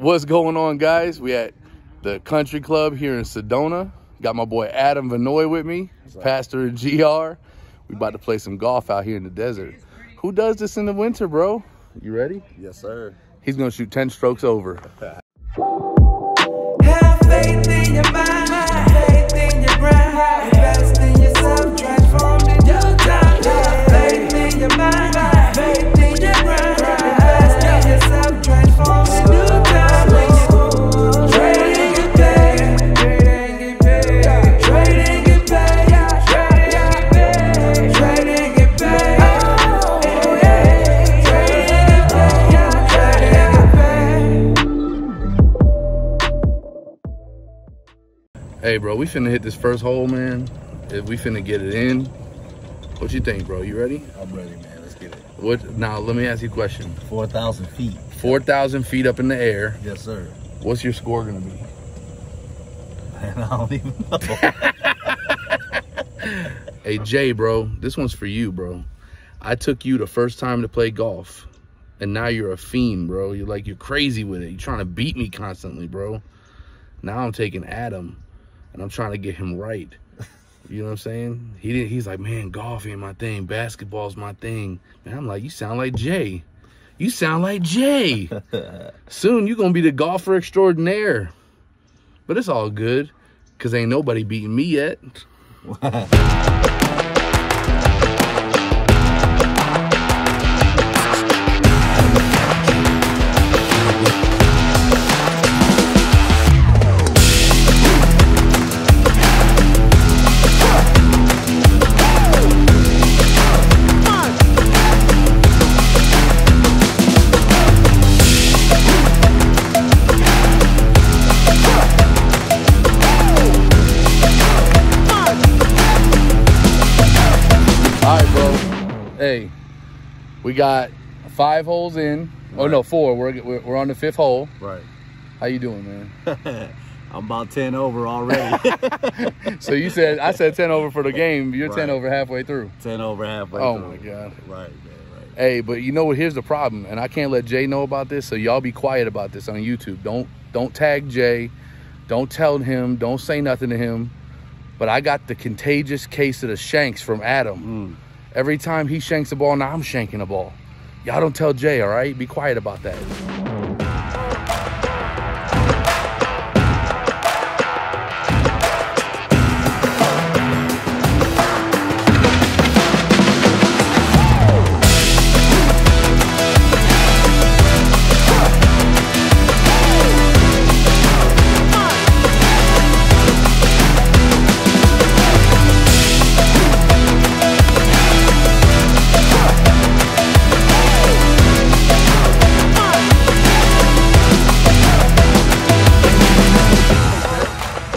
What's going on, guys? We at the country club here in Sedona. Got my boy Adam Vanoy with me, pastor of GR. We about to play some golf out here in the desert. Who does this in the winter, bro? You ready? Yes, sir. He's gonna shoot 10 strokes over. Have faith in your mind, have faith in your brain, invest in yourself, transform in your time. Have faith in your mind, have faith in your brain, invest in yourself, transform in your time. Trading it paid, trading it paid, trading it paid, trading it paid. Oh yeah, trading it paid, Hey bro, we finna hit this first hole, man. If we finna get it in, what you think, bro? You ready? I'm ready, man. Let's get it. What? Now let me ask you a question. 4,000 feet. 4,000 feet up in the air. Yes, sir. What's your score gonna be? Man, I don't even know. Hey, Jay, bro, this one's for you, bro. I took you the first time to play golf, and now you're a fiend, bro. You're like, you're crazy with it. You're trying to beat me constantly, bro. Now I'm taking Adam, and I'm trying to get him right. You know what I'm saying? He's like, man, golf ain't my thing. Basketball's my thing. And I'm like, you sound like Jay. You sound like Jay. Soon you're going to be the golfer extraordinaire. But it's all good, because ain't nobody beating me yet. Hey, we got 5 holes in. Oh, right. No, 4. We're on the 5th hole. Right. How you doing, man? I'm about 10 over already. So you said, I said 10 over for the game. You're right. 10 over halfway through. 10 over halfway through. Oh, my God. Right, man, right. Hey, but you know what? Here's the problem, and I can't let Jay know about this, so y'all be quiet about this on YouTube. Don't tag Jay. Don't tell him. Don't say nothing to him. But I got the contagious case of the shanks from Adam. Mm. Every time he shanks a ball, now I'm shanking a ball. Y'all don't tell Jay, all right? Be quiet about that.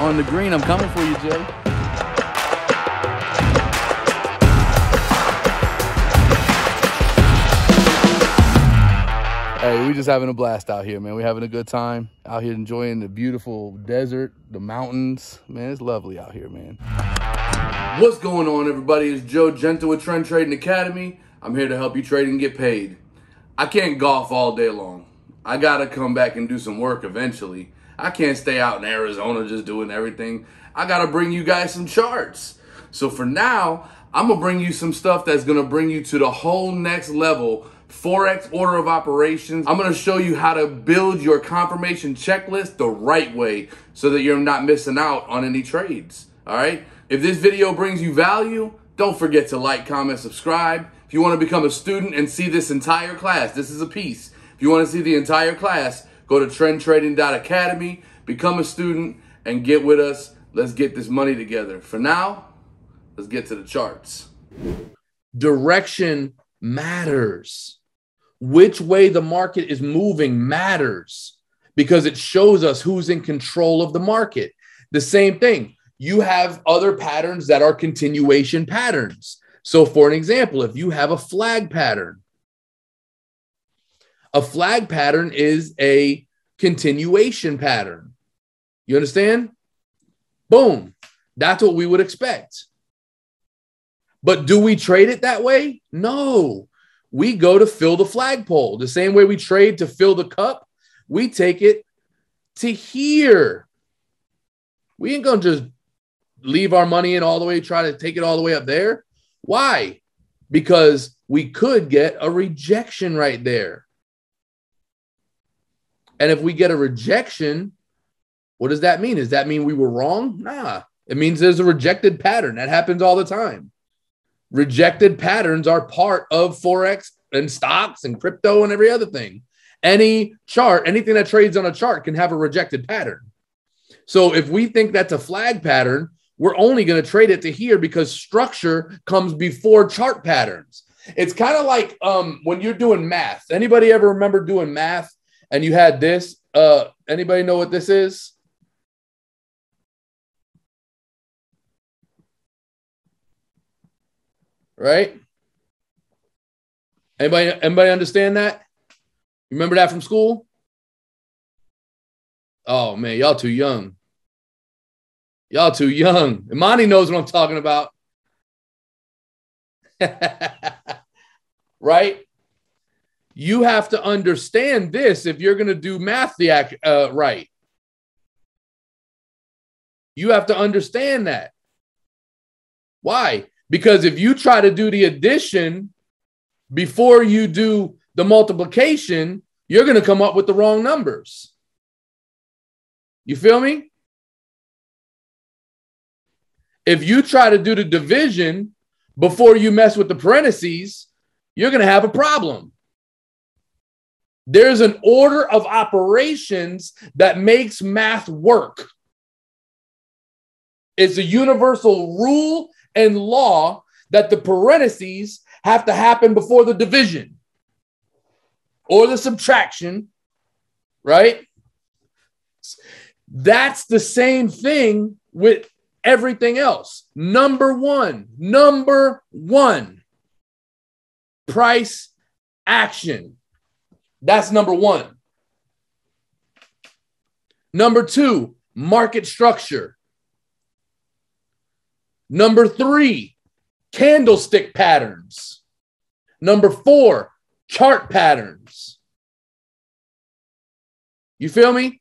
On the green, I'm coming for you, Jay. Hey, we just having a blast out here, man. We're having a good time out here, enjoying the beautiful desert, the mountains. Man, it's lovely out here, man. What's going on, everybody? It's Joe Giunta with Trend Trading Academy. I'm here to help you trade and get paid. I can't golf all day long. I gotta come back and do some work eventually. I can't stay out in Arizona just doing everything. I got to bring you guys some charts. So for now, I'm going to bring you some stuff that's going to bring you to the whole next level. Forex order of operations. I'm going to show you how to build your confirmation checklist the right way so that you're not missing out on any trades. All right. If this video brings you value, don't forget to like, comment, subscribe. If you want to become a student and see this entire class, this is a piece. If you want to see the entire class, go to trendtrading.academy, become a student, and get with us. Let's get this money together. For now, let's get to the charts. Direction matters. Which way the market is moving matters because it shows us who's in control of the market. The same thing. You have other patterns that are continuation patterns. So for an example, if you have a flag pattern, a flag pattern is a continuation pattern. You understand? Boom. That's what we would expect. But do we trade it that way? No. We go to fill the flagpole. The same way we trade to fill the cup, we take it to here. We ain't going to just leave our money in all the way, try to take it all the way up there. Why? Because we could get a rejection right there. And if we get a rejection, what does that mean? Does that mean we were wrong? Nah, it means there's a rejected pattern. That happens all the time. Rejected patterns are part of Forex and stocks and crypto and every other thing. Any chart, anything that trades on a chart can have a rejected pattern. So if we think that's a flag pattern, we're only going to trade it to here because structure comes before chart patterns. It's kind of like when you're doing math. Anybody ever remember doing math and you had this? Anybody know what this is? Right? Anybody understand that? Remember that from school? Oh, man, y'all too young. Y'all too young. Imani knows what I'm talking about. Right? You have to understand this if you're going to do math right. You have to understand that. Why? Because if you try to do the addition before you do the multiplication, you're going to come up with the wrong numbers. You feel me? If you try to do the division before you mess with the parentheses, you're going to have a problem. There's an order of operations that makes math work. It's a universal rule and law that the parentheses have to happen before the division or the subtraction, right? That's the same thing with everything else. Number one, price action. That's number one. Number two, market structure. Number three, candlestick patterns. Number four, chart patterns. You feel me?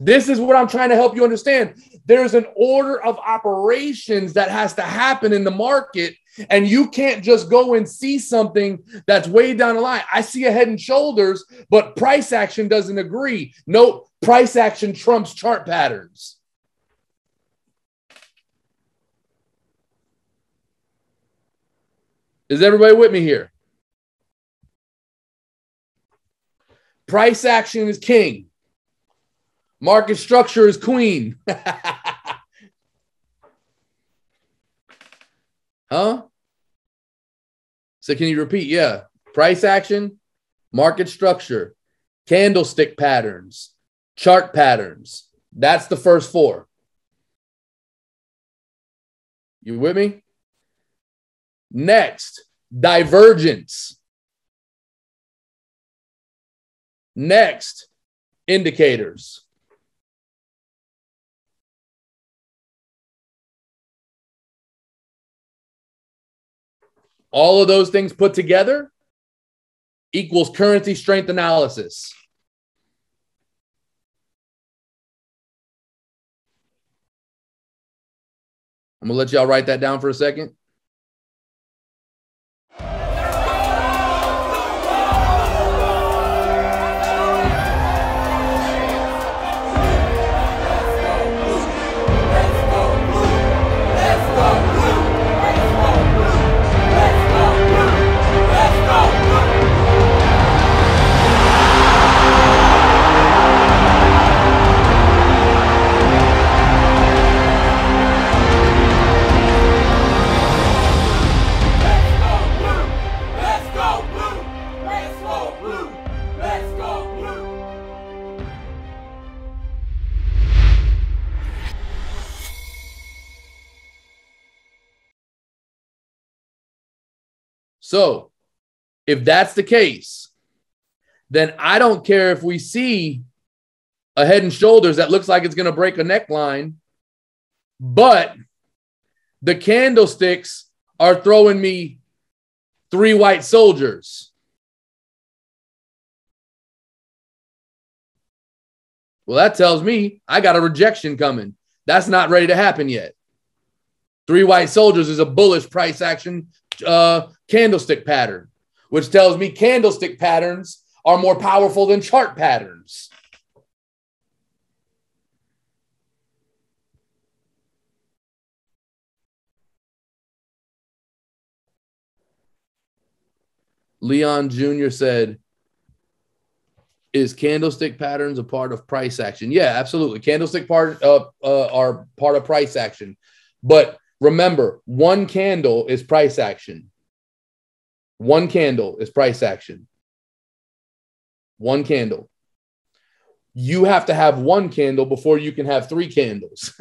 This is what I'm trying to help you understand. There's an order of operations that has to happen in the market, and you can't just go and see something that's way down the line. I see a head and shoulders, but price action doesn't agree. No, price action trumps chart patterns. Is everybody with me here? Price action is king. Market structure is queen. Huh? So can you repeat? Yeah. Price action, market structure, candlestick patterns, chart patterns. That's the first four. You with me? Next, divergence. Next, indicators. All of those things put together equals currency strength analysis. I'm going to let y'all write that down for a second. So if that's the case, then I don't care if we see a head and shoulders that looks like it's going to break a neckline, but the candlesticks are throwing me three white soldiers. Well, that tells me I got a rejection coming. That's not ready to happen yet. Three white soldiers is a bullish price action candlestick pattern, which tells me candlestick patterns are more powerful than chart patterns. Leon Jr. said, is candlestick patterns a part of price action? Yeah, absolutely. Candlestick are part of price action. But remember, one candle is price action. One candle is price action. One candle. You have to have one candle before you can have three candles,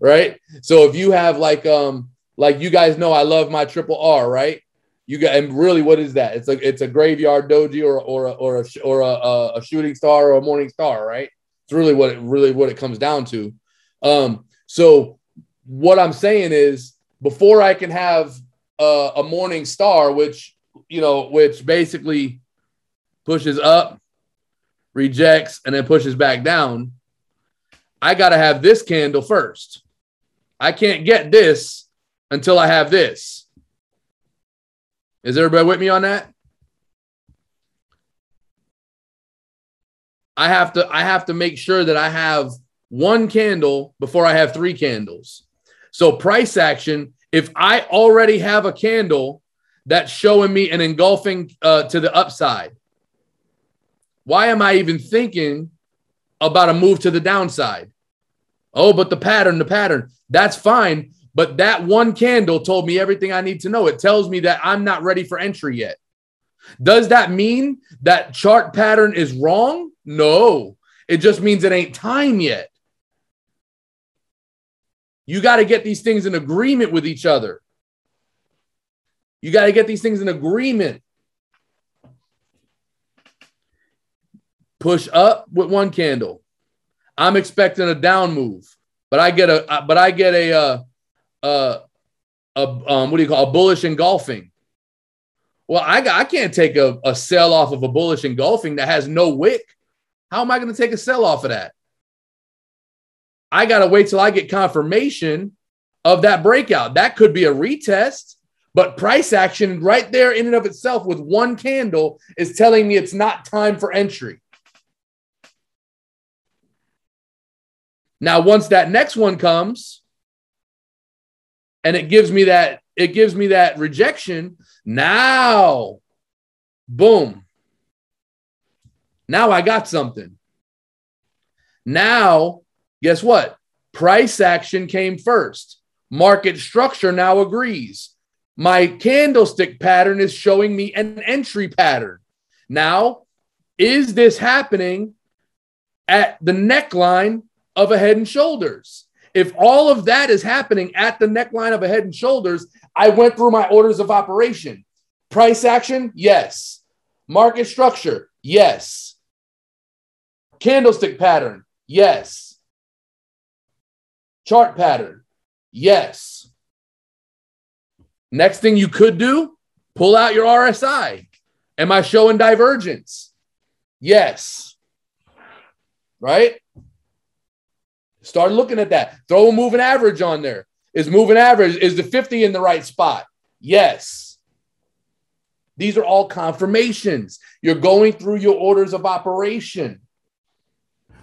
right? So if you have like you guys know, I love my triple R, right? You got, and really, what is that? It's a graveyard doji or a shooting star or a morning star, right? It's really what it comes down to. So what I'm saying is, before I can have a morning star, which basically pushes up, rejects, and then pushes back down, I got to have this candle first. I can't get this until I have this. Is everybody with me on that? I have to make sure that I have one candle before I have three candles. So price action, if I already have a candle, that's showing me an engulfing to the upside. Why am I even thinking about a move to the downside? Oh, but the pattern, that's fine. But that one candle told me everything I need to know. It tells me that I'm not ready for entry yet. Does that mean that chart pattern is wrong? No, it just means it ain't time yet. You got to get these things in agreement with each other. You got to get these things in agreement. Push up with one candle. I'm expecting a down move, but I get a bullish engulfing. Well, I can't take a sell off of a bullish engulfing that has no wick. How am I going to take a sell off of that? I got to wait till I get confirmation of that breakout. That could be a retest, but price action right there in and of itself with one candle is telling me it's not time for entry. Now, once that next one comes, and it gives me that rejection. Now, boom. Now I got something. Now, guess what? Price action came first. Market structure now agrees. My candlestick pattern is showing me an entry pattern. Now, is this happening at the neckline of a Head and Shoulders? If all of that is happening at the neckline of a Head and Shoulders, I went through my orders of operation. Price action, yes. Market structure, yes. Candlestick pattern, yes. Chart pattern, yes. Next thing you could do, pull out your RSI. Am I showing divergence? Yes. Right? Start looking at that. Throw a moving average on there. Is moving average, is the 50 in the right spot? Yes. These are all confirmations. You're going through your orders of operation.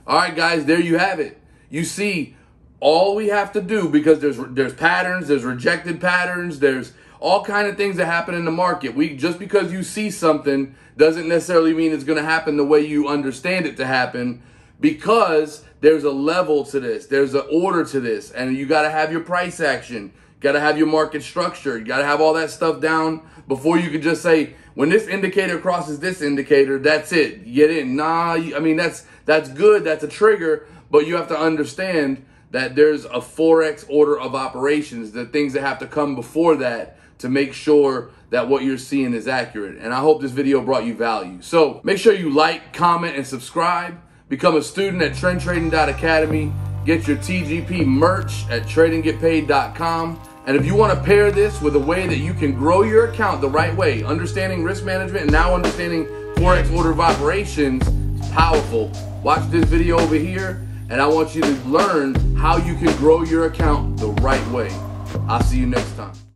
All right, guys, there you have it. You see, all we have to do, because there's patterns, there's rejected patterns, there's all kinds of things that happen in the market. Just because you see something doesn't necessarily mean it's going to happen the way you understand it to happen, because there's a level to this. There's an order to this. And you got to have your price action. You got to have your market structure. You got to have all that stuff down before you can just say, when this indicator crosses this indicator, that's it. Get in. Nah, I mean, that's good. That's a trigger. But you have to understand that there's a Forex order of operations, the things that have to come before that to make sure that what you're seeing is accurate. And I hope this video brought you value. So make sure you like, comment, and subscribe. Become a student at trendtrading.academy. Get your TGP merch at tradinggetpaid.com. And if you want to pair this with a way that you can grow your account the right way, understanding risk management and now understanding Forex order of operations, It's powerful. Watch this video over here, and I want you to learn how you can grow your account the right way. I'll see you next time.